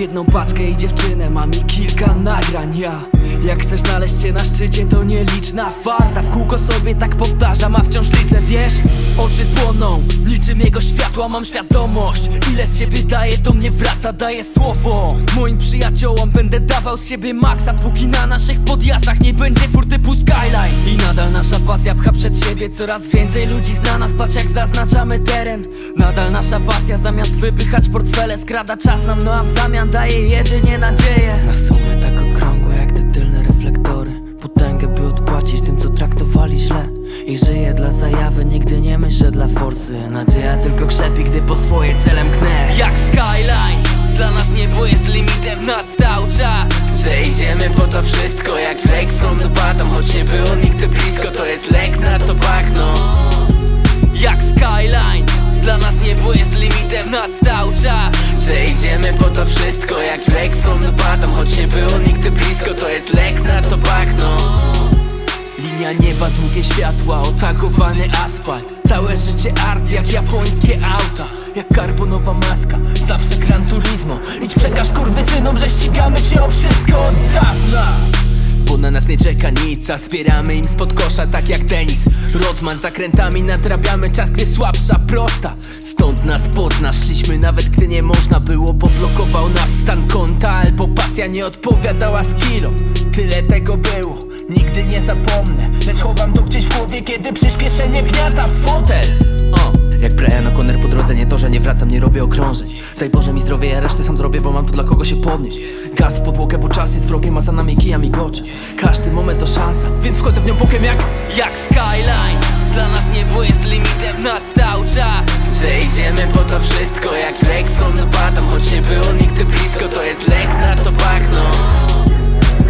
jedną paczkę i dziewczynę, mam i kilka nagrań. Ja, jak chcesz znaleźć się na szczycie, to nieliczna farta. W kółko sobie tak powtarzam, a wciąż liczę, wiesz? Oczy płoną, niczym jego światła mam świadomość. Ile z siebie daję, to mnie wraca, daję słowo. Moim przyjaciołom będę dawał z siebie maksa, póki na naszych podjazdach nie będzie fur typu Skyline. I nadal nasza pasja pcha przed siebie, coraz więcej ludzi zna nas, patrz jak zaznaczamy teren. Nadal nasza pasja zamiast wypychać portfele skrada czas nam, no a w zamian daje jedynie nadzieję. Na sumie tak okrągłe jak te tylne reflektory, potęgę by odpłacić tym co traktowali źle. I żyję dla zajawy, nigdy nie myślę dla forsy. Nadzieja tylko krzepi, gdy po swoje cele mknę. Jak Skyline, dla nas niebo jest limitem, nastał czas, że idziemy po to wszystko jak Drake from the bottom. Choć nie było nigdy blisko, to jest lek na to bagno. Jak Skyline, dla nas niebo jest limitem, nastał czas, że idziemy po to wszystko jak Drake from the bottom. Choć nie było nigdy blisko, to jest lek na to bagno. Linia nieba, długie światła, otagowany asfalt. Całe życie art jak japońskie auta, jak karbonowa maska, zawsze Gran Turismo. Idź przekaż kurwysynom, że ścigamy się o wszystko od dawna, bo na nas nie czeka nic, a zbieramy im spod kosza tak jak Dennis Rodman. Zakrętami nadrabiamy czas, gdy słabsza prosta. Stąd nas poznasz, szliśmy nawet gdy nie można było, bo blokował nas stan konta albo pasja nie odpowiadała skillom. Tyle tego było, nigdy nie zapomnę, lecz chowam to gdzieś w głowie, kiedy przyspieszenie gniata w fotel. Jak Brian O'Connor po drodze, nie to, że nie wracam, nie robię okrążeń. Daj Boże mi zdrowie, ja resztę sam zrobię, bo mam tu dla kogo się podnieść. Gaz w podłogę, bo czas jest wrogiem, a za nami kijam i goczy. Każdy moment to szansa, więc wchodzę w nią bokiem jak Skyline, dla nas niebo jest limitem, nastał czas, że idziemy po to wszystko jak Drake from the bottom. Choć nie było nigdy blisko, to jest lek na to bagno.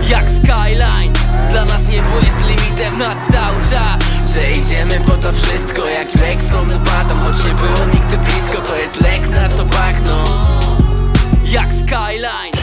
Jak Skyline, dla nas niebo jest limitem, nastał czas, że idziemy po to wszystko jak Drake from the bottom. Choć nie było nigdy blisko, to jest lek na to bagno. Jak Skyline.